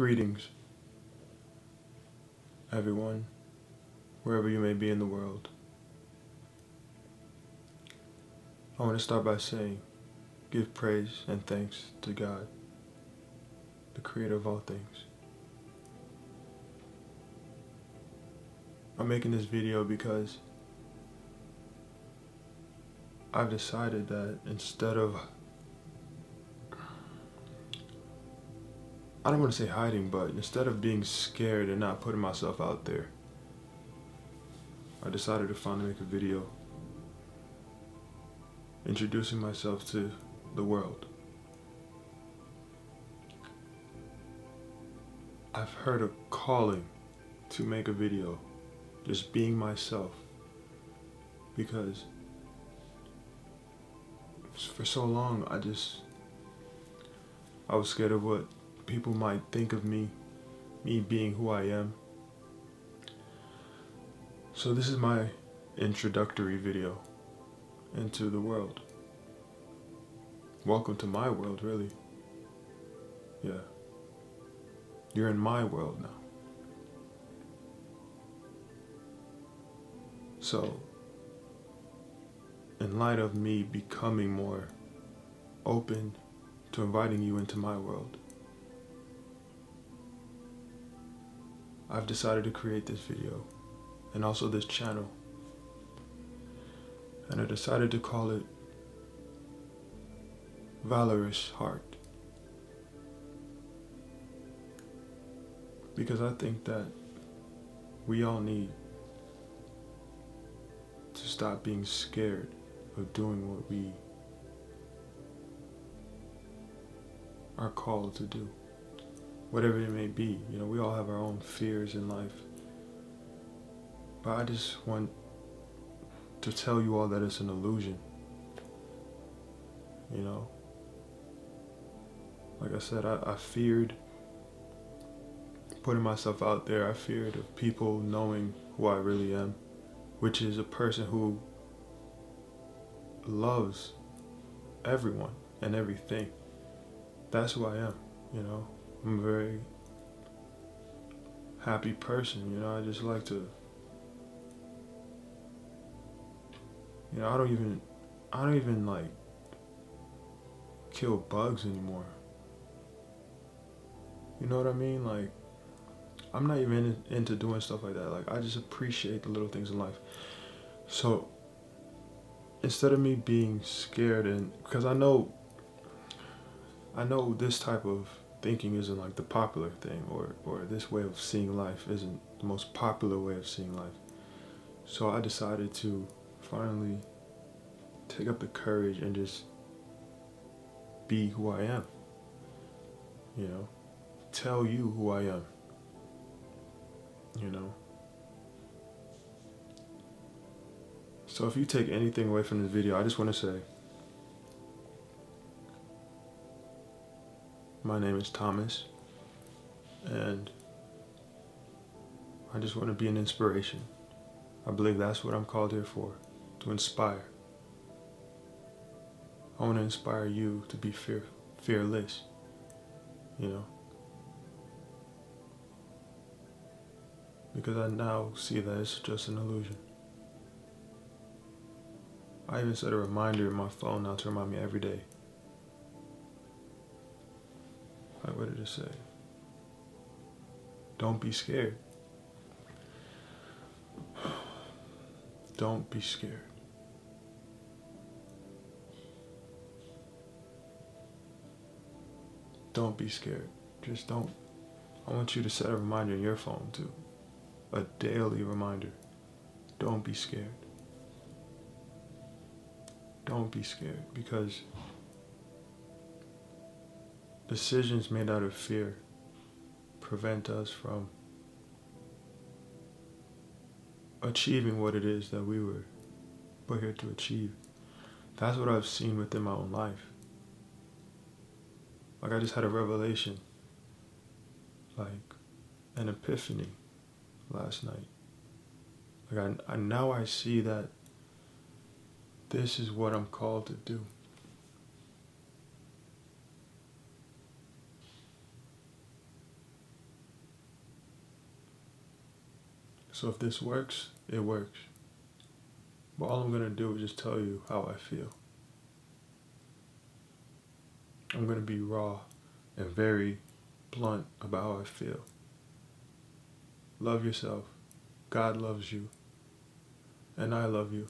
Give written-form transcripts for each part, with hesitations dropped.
Greetings, everyone, wherever you may be in the world. I want to start by saying, give praise and thanks to God, the creator of all things. I'm making this video because I've decided that instead of, I don't want to say hiding, but instead of being scared and not putting myself out there, I decided to finally make a video introducing myself to the world. I've heard a calling to make a video, just being myself, because for so long I was scared of what people might think of me being who I am. So this is my introductory video into the world. Welcome to my world, really. Yeah. You're in my world now. So, in light of me becoming more open to inviting you into my world, I've decided to create this video and also this channel, and I decided to call it Valorous Heart, because I think that we all need to stop being scared of doing what we are called to do. Whatever it may be, you know, we all have our own fears in life. But I just want to tell you all that it's an illusion. You know? Like I said, I feared putting myself out there. I feared of people knowing who I really am, which is a person who loves everyone and everything. That's who I am, you know? I'm a very happy person, you know, I just like to, you know, I don't even like kill bugs anymore. You know what I mean? Like, I'm not even into doing stuff like that. Like, I just appreciate the little things in life. So, instead of me being scared, and because I know this type of thinking isn't like the popular thing, or this way of seeing life isn't the most popular way of seeing life. So I decided to finally take up the courage and just be who I am, you know, tell you who I am, you know. So if you take anything away from this video, I just want to say, my name is Thomas, and I just want to be an inspiration. I believe that's what I'm called here for, to inspire. I want to inspire you to be fearless, you know, because I now see that it's just an illusion. I even set a reminder in my phone now to remind me every day. Like, what did it say? Don't be scared. Don't be scared. Don't be scared. Just don't. I want you to set a reminder in your phone too. A daily reminder. Don't be scared. Don't be scared, because decisions made out of fear prevent us from achieving what it is that we were put here to achieve. That's what I've seen within my own life. Like, I just had a revelation, like an epiphany last night. Like, now I see that this is what I'm called to do. So if this works, it works. But all I'm going to do is just tell you how I feel. I'm going to be raw and very blunt about how I feel. Love yourself. God loves you. And I love you.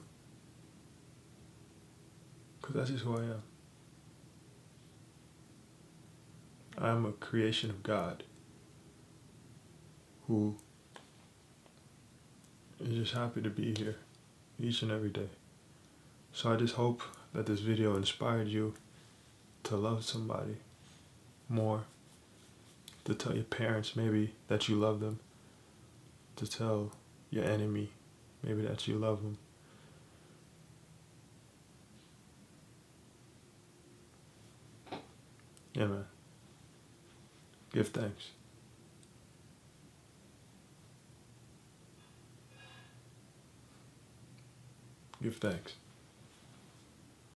Because that's just who I am. I am a creation of God who is just happy to be here each and every day. So I just hope that this video inspired you to love somebody more, to tell your parents maybe that you love them, to tell your enemy maybe that you love them. Yeah, man. Give thanks. Give thanks.